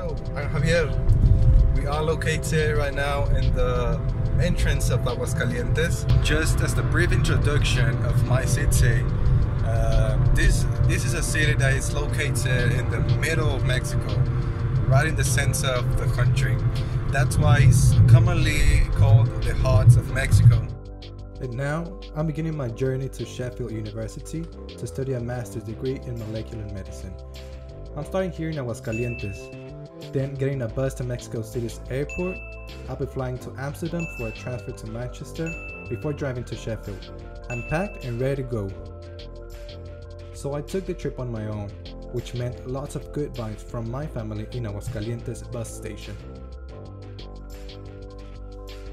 Hello, I'm Javier. We are located right now in the entrance of Aguascalientes. Just as the brief introduction of my city, this is a city that is located in the middle of Mexico, right in the center of the country. That's why it's commonly called the heart of Mexico. And now, I'm beginning my journey to Sheffield University to study a master's degree in molecular medicine. I'm starting here in Aguascalientes, then getting a bus to Mexico City's airport. I'll be flying to Amsterdam for a transfer to Manchester before driving to Sheffield. I'm packed and ready to go. So I took the trip on my own, which meant lots of good vibes from my family in Aguascalientes bus station.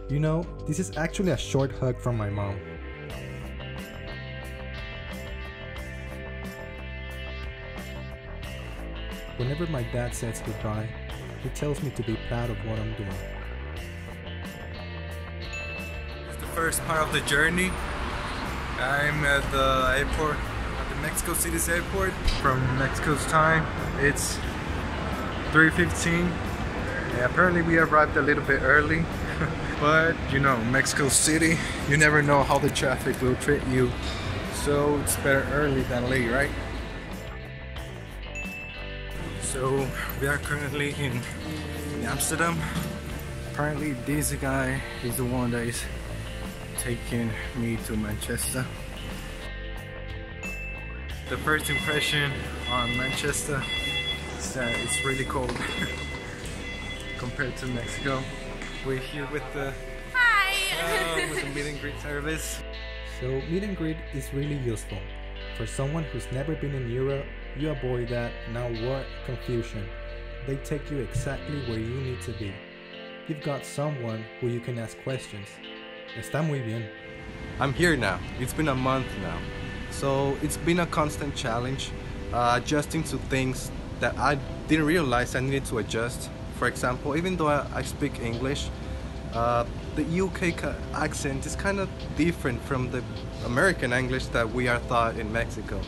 You know, this is actually a short hug from my mom. Whenever my dad says goodbye, he tells me to be proud of what I'm doing. It's the first part of the journey. I'm at the airport, at the Mexico City's airport. From Mexico's time, it's 3:15. Yeah, apparently we arrived a little bit early. But you know, Mexico City, you never know how the traffic will treat you. So it's better early than late, right? So we are currently in Amsterdam. Apparently this guy is the one that is taking me to Manchester. The first impression on Manchester is that it's really cold compared to Mexico. We're here with the Hi. With the meet and greet service. So meet and greet is really useful. For someone who's never been in Europe, you avoid that, now what, confusion. They take you exactly where you need to be. You've got someone who you can ask questions. Está muy bien. I'm here now. It's been a month now. So it's been a constant challenge, adjusting to things that I didn't realize I needed to adjust. For example, even though I speak English, the UK accent is kind of different from the American English that we are taught in Mexico.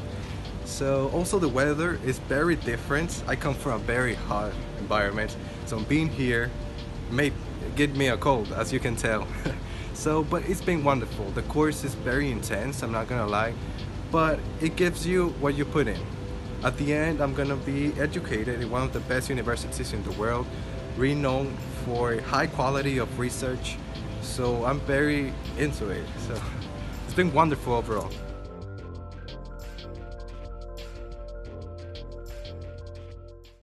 So also the weather is very different. I come from a very hot environment, so being here may give me a cold, as you can tell. So, but it's been wonderful. The course is very intense, I'm not gonna lie, but it gives you what you put in. At the end, I'm gonna be educated in one of the best universities in the world, renowned for high quality of research, so I'm very into it. So it's been wonderful overall.